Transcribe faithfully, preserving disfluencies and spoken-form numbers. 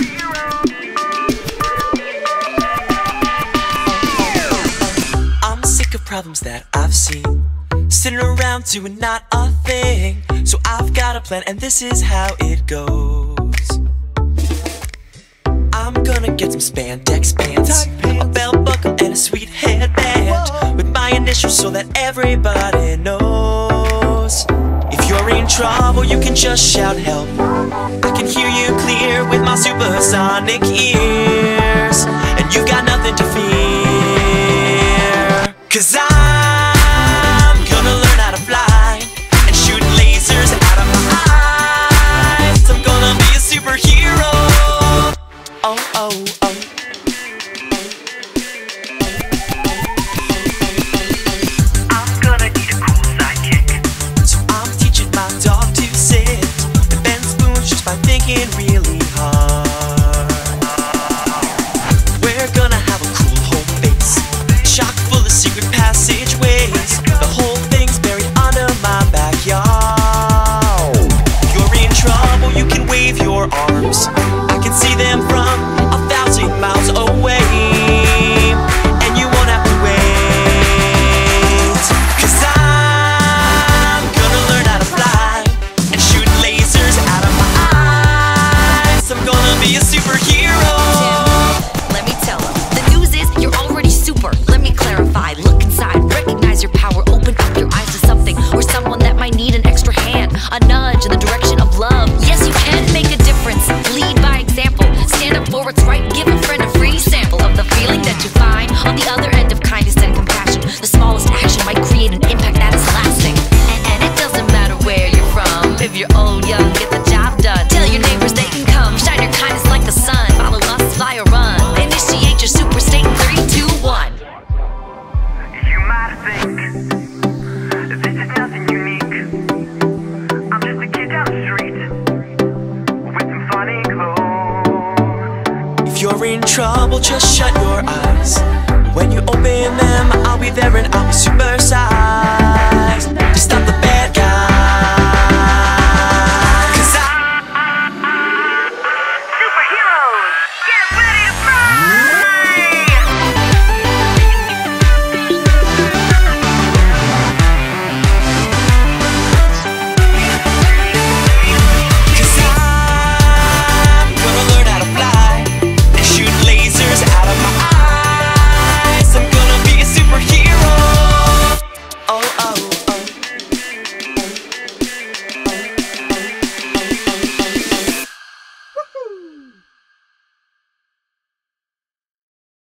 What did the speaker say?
superhero. I'm sick of problems that I've seen, sitting around doing not a thing. So I've got a plan and this is how it goes. I'm gonna get some spandex pants, a belt buckle and a sweet headband with my initials so that everybody knows. If you're in trouble you can just shout help, I can hear you clear with my supersonic ears. And you got nothing to fear, cause I'm gonna learn how to fly and shoot lasers out of my eyes. I'm gonna be a superhero. Oh, oh, oh. I'm gonna need a cool sidekick, so I'm teaching my dog to sit and bend spoons just by thinking really hard. We're gonna have a cool home base, chock full of secret passageways. The whole thing's buried under my backyard. If you're in trouble, you can wave your arms, I can see them from a thousand miles away. And you won't have to wait, cause I'm gonna learn how to fly and shoot lasers out of my eyes. I'm gonna be a superhero. Tim, let me tell him. The news is you're already super. Let me clarify, look inside, recognize your power, open up your eyes to something or someone that might need an extra hand, a nudge in the direction of love. Yes, you can make a difference, lead by example. Stand up for what's right, give a friend a free sample of the feeling that you find on the other end of kindness and compassion. The smallest action might create an impact that is lasting. And, and it doesn't matter where you're from, if you're old, young, get the job done. Tell your neighbors they can come, shine your kindness like the sun. Follow us, fly or run, initiate your super state in three, two, one. You might think this is nothing unique, I'm just a kid down the street with some funny clothes. You're in trouble, just shut your eyes. When you open them, I'll be there and I'll be super-sized to stop the bad guys.